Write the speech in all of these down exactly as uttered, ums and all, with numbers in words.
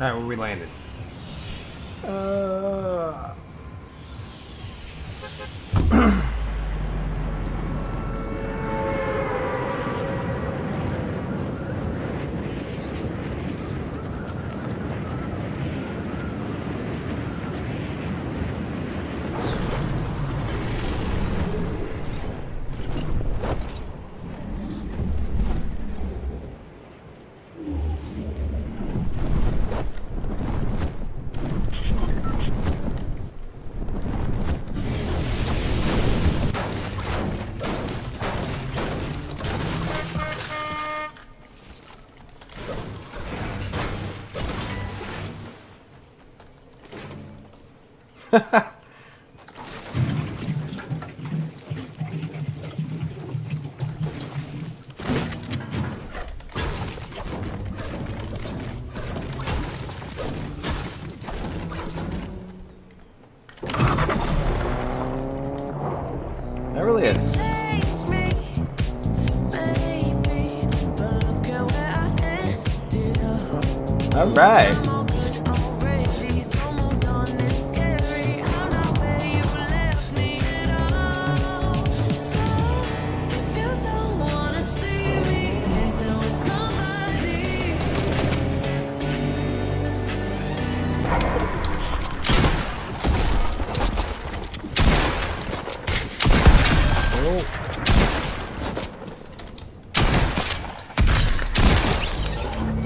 Alright, where we landed. Uh... That really is. All right.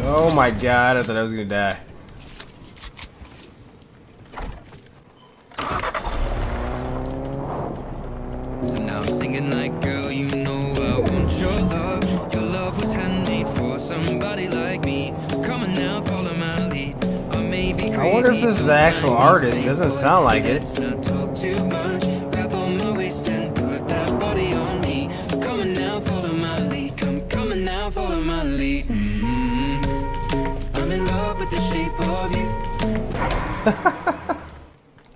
Oh my god, I thought I was gonna die. So now I'm singing like, girl, you know I want your love. Your love was handmade for somebody like me. Come on now, follow my lead. I may be crazy. I wonder if this is the actual artist. It doesn't sound like it. Let's not talk too much. Wrap on my waist and put that body on me. Come on now, follow my lead. Come, come on now, follow my lead. The shape of you.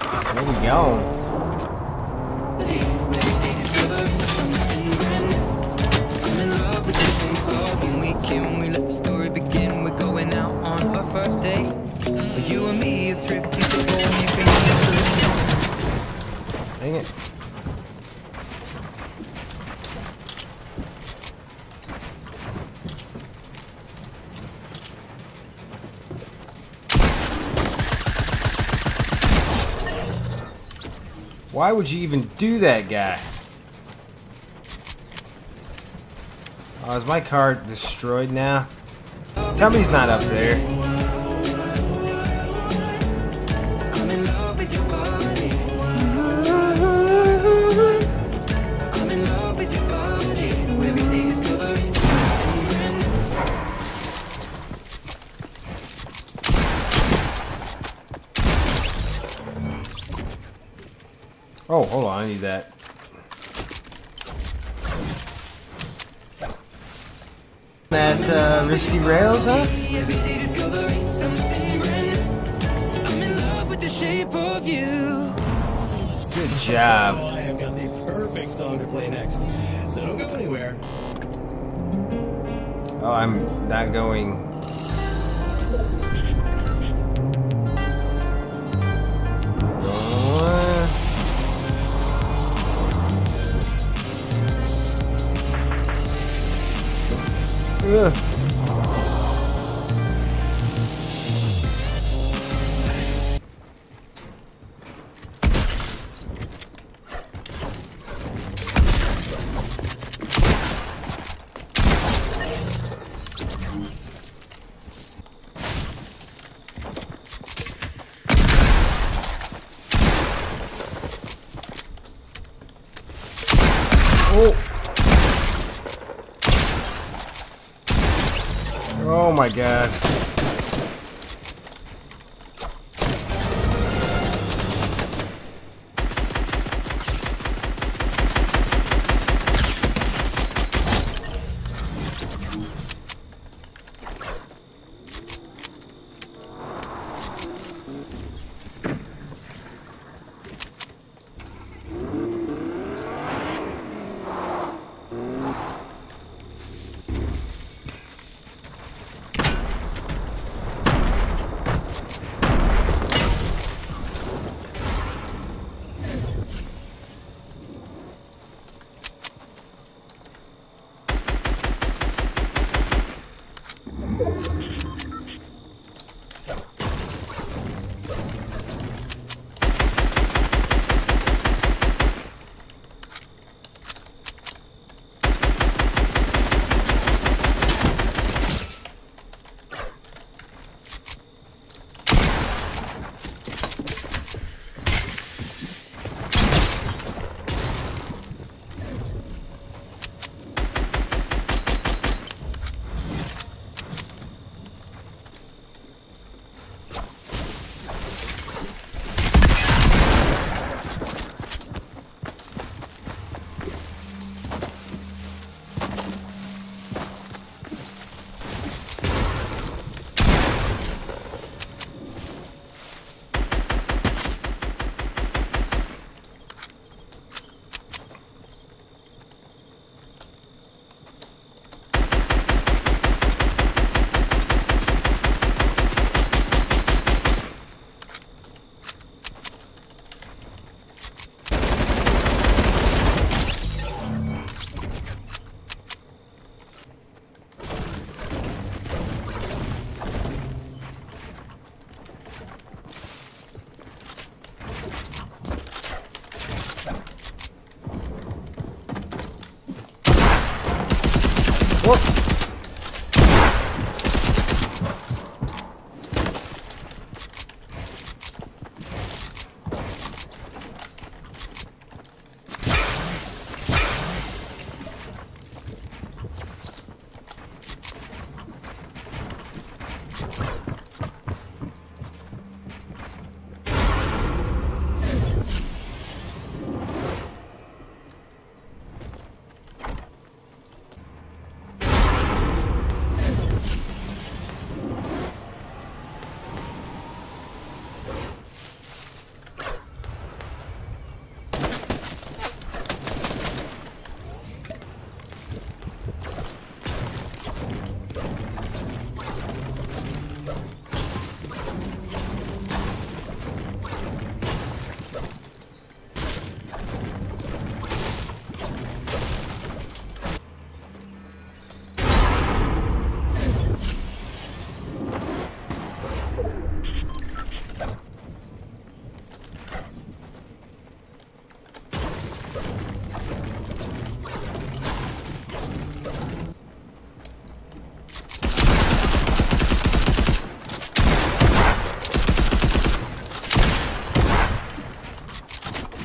Where we going? I'm in love with the shape of you. We can, we let the story begin. We're going out on our first date. You and me are thrifty, so go and you can. Dang it. Why would you even do that, guy? Oh, is my car destroyed now? Tell me he's not up there. I'm in love with your body. I'm in love with your body. Everything is oh, hold on, I need that. That uh, risky rails, huh? Every day discovering something brand new. I'm in love with the shape of you. Good job. Oh, I have got the perfect song to play next, so don't go anywhere. Oh, I'm not going. Ugh. Oh. Oh my god.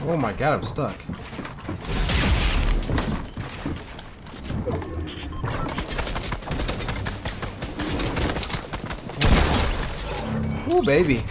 Oh my god, I'm stuck. Ooh, baby.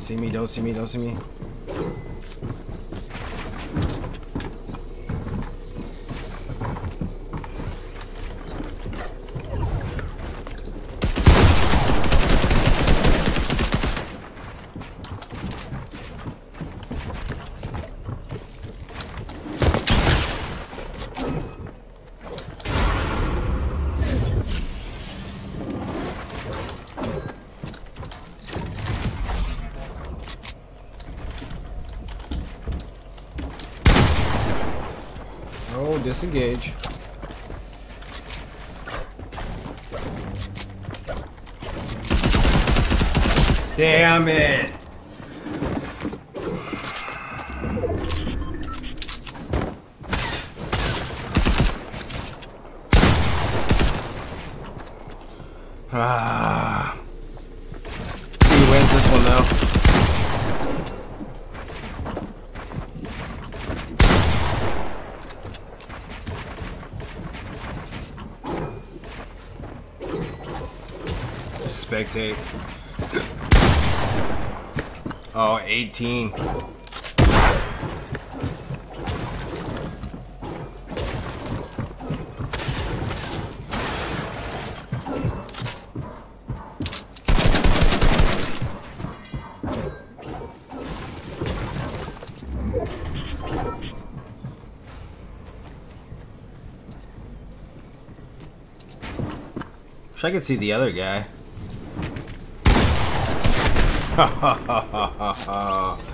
Don't see me, don't see me, don't see me. Disengage. Damn it. Ah. He wins this one though. Spectate. Oh, eighteen. Wish I could see the other guy. Ha ha ha ha ha ha.